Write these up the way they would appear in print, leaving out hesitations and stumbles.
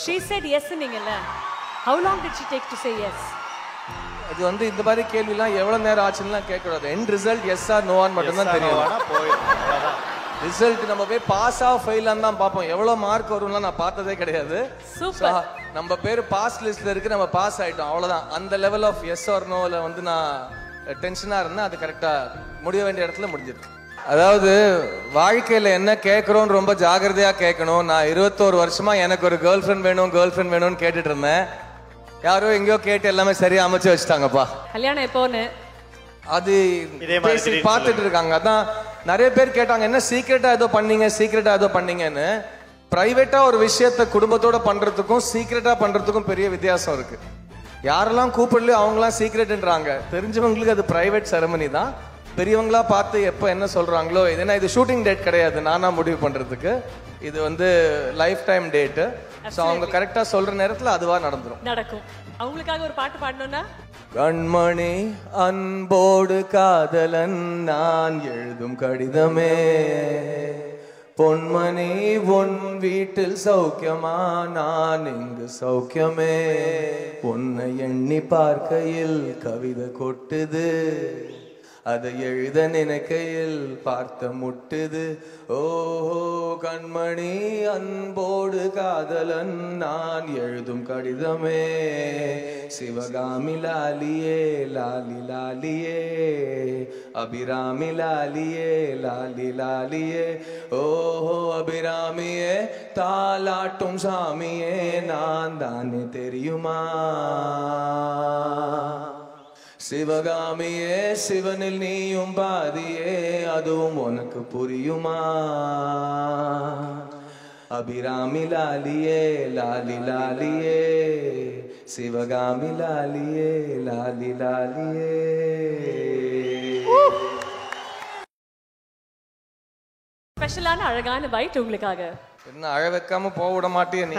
She said yes ningala. How long did she take to say yes? இது வந்து இந்த மாதிரி கேள்விலாம் எவ்வளவு நேரம் ஆச்சுன்னுலாம் கேட்க கூடாது. End result yes or no ஆன்னு மட்டும் தான் தெரியும். ஆனா போயிடும். அதான். Result நம்ம போய் பாஸ் ஆ ஃபெயில் ஆன்னு தான் பாப்போம். எவ்வளவு மார்க் வரும்ல நான் பார்த்ததே கிடையாது. சூப்பர். நம்ம பேர் பாஸ் லிஸ்ட்ல இருக்கு. நம்ம பாஸ் ஆயிட்டோம். அவ்வளவுதான். அந்த level of yes or no ல வந்து நான் டென்ஷனா இருந்தேன். அது கரெக்ட்டா முடிய வேண்டிய இடத்துல முடிஞ்சிருக்கு. அதாவது வாழ்க்கையில என்ன கேட்கறோம்னு ரொம்ப ஜாகிரதையா கேட்கணும். நான் 21 வருஷமா எனக்கு ஒரு கேர்ள் ஃப்ரெண்ட் வேணும்னு கேட்டுட்டு இருந்தேன். யாரோ எங்கேயோ கேட்டு எல்லாமே சரியா அமைச்சு வச்சுட்டாங்கப்பா. கல்யாணம் எப்போன்னு அது பேசி பார்த்துட்டு இருக்காங்க. அதான் நிறைய பேர் கேட்டாங்க, என்ன சீக்கிரட்டா ஏதோ பண்ணீங்கன்னு. பிரைவேட்டா ஒரு விஷயத்த குடும்பத்தோட பண்றதுக்கும் சீக்கிரட்டா பண்றதுக்கும் பெரிய வித்தியாசம் இருக்கு. யாரெல்லாம் கூப்பிடலையோ அவங்களாம் சீக்கிரட்ன்றாங்க. தெரிஞ்சவங்களுக்கு அது பிரைவேட் செரமனி தான். பெரியவங்களா பார்த்து எப்போ என்ன சொல்கிறாங்களோ, ஏன்னா இது ஷூட்டிங் டேட் கிடையாது நானாக முடிவு பண்ணுறதுக்கு. இது வந்து லைஃப் டைம் டேட்டு. ஸோ அவங்க கரெக்டாக சொல்கிற நேரத்தில் அதுவாக நடக்கும். அவங்களுக்காக ஒரு பாட்டு பாடணும்னா, கண்மணி அன்போடு காதலன் நான் எழுதும் கடிதமே, பொன்மணி உன் வீட்டில் சௌக்கியமா நான் இங்கு சௌக்கியமே, உன்னை எண்ணி பார்க்கையில் கவிதை கொட்டுது, அதை எழுத நினைக்கையில் பார்த்த முட்டுது, ஓஹோ கண்மணி அன்போடு காதலன் நான் எழுதும் கடிதமே, சிவகாமி லாலியே லாலி லாலியே, அபிராமி லாலியே லாலி லாலியே, ஓஹோ அபிராமியே தாலாட்டும் சாமியே நான் தானே தெரியுமா, சிவகாமியே சிவனில் நீயும் பாதியே அதுவும் உனக்கு புரியுமா, அபிராமி லாலியே லாலி லாலியே, சிவகாமி லாலியே லாலி லாலியே. ஸ்பெஷலான அழகான பைட் உங்களுக்காக. என்ன அழ வைக்காம போக விட மாட்டியே நீ.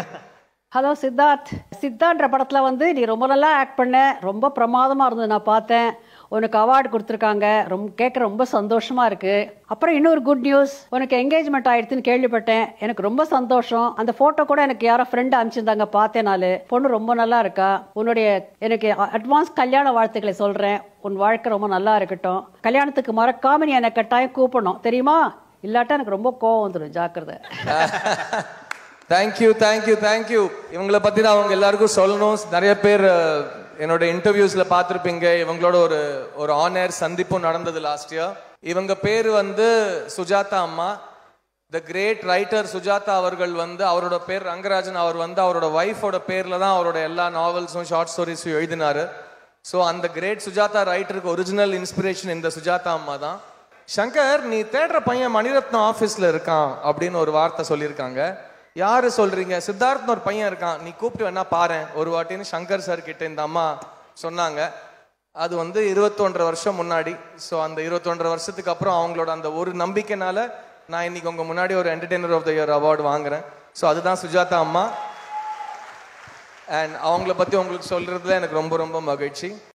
ஹலோ சித்தார்த்ன்ற படத்தில் வந்து நீ ரொம்ப நல்லா ஆக்ட் பண்ண. ரொம்ப பிரமாதமாக இருந்தது, நான் பார்த்தேன். உனக்கு அவார்டு கொடுத்துருக்காங்க, ரொம்ப கேட்க ரொம்ப சந்தோஷமாக இருக்குது. அப்புறம் இன்னொரு குட் நியூஸ், உனக்கு என்கேஜ்மெண்ட் ஆயிடுச்சுன்னு கேள்விப்பட்டேன். எனக்கு ரொம்ப சந்தோஷம். அந்த ஃபோட்டோ கூட எனக்கு யாரோ ஃப்ரெண்டு அனுப்பிச்சிருந்தாங்க, பார்த்தேன். நாலு பொண்ணு ரொம்ப நல்லா இருக்கா. உன்னுடைய எனக்கு அட்வான்ஸ் கல்யாண வாழ்த்துக்களை சொல்கிறேன். உன் வாழ்க்கை ரொம்ப நல்லா இருக்கட்டும். கல்யாணத்துக்கு மறக்காம நீ எனக்கு கட்டாயம் கூப்பிடணும், தெரியுமா? இல்லாட்டா எனக்கு ரொம்ப கோவம் வந்துடும், ஜாக்கிரதை. தேங்க்யூ. இவங்களை பற்றி நான் அவங்க எல்லாருக்கும் சொல்லணும். நிறைய பேர் என்னோட இன்டர்வியூஸில் பார்த்துருப்பீங்க. இவங்களோட ஒரு ஆனர் சந்திப்பும் நடந்தது லாஸ்ட் இயர். இவங்க பேர் வந்து சுஜாதா அம்மா. த கிரேட் ரைட்டர் சுஜாதா அவர்கள் வந்து, அவரோட பேர் ரங்கராஜன். அவர் வந்து அவரோட ஒய்ஃபோட பேரில் தான் அவரோட எல்லா நாவல்ஸும் ஷார்ட் ஸ்டோரிஸும் எழுதினார். ஸோ அந்த கிரேட் சுஜாதா ரைட்டருக்கு ஒரிஜினல் இன்ஸ்பிரேஷன் இந்த சுஜாதா அம்மா தான். சங்கர், நீ தேடுற பையன் மணிரத்னம் ஆஃபீஸில் இருக்கான் அப்படின்னு ஒரு வார்த்தை சொல்லியிருக்காங்க. யாரு சொல்றீங்க? சித்தார்த்னு ஒரு பையன் இருக்கான், நீ கூப்பிட்டு வேணா பாரு ஒரு வாட்டின்னு சங்கர் சார் கிட்ட இந்த அம்மா சொன்னாங்க. அது வந்து 21 வருஷம் முன்னாடி. ஸோ அந்த 21 வருஷத்துக்கு அப்புறம் அவங்களோட அந்த ஒரு நம்பிக்கைனால நான் இன்னைக்கு உங்க முன்னாடி ஒரு entertainer of the year award வாங்குறேன். ஸோ அதுதான் சுஜாதா அம்மா. அண்ட் அவங்கள பத்தி உங்களுக்கு சொல்றதுல எனக்கு ரொம்ப ரொம்ப மகிழ்ச்சி.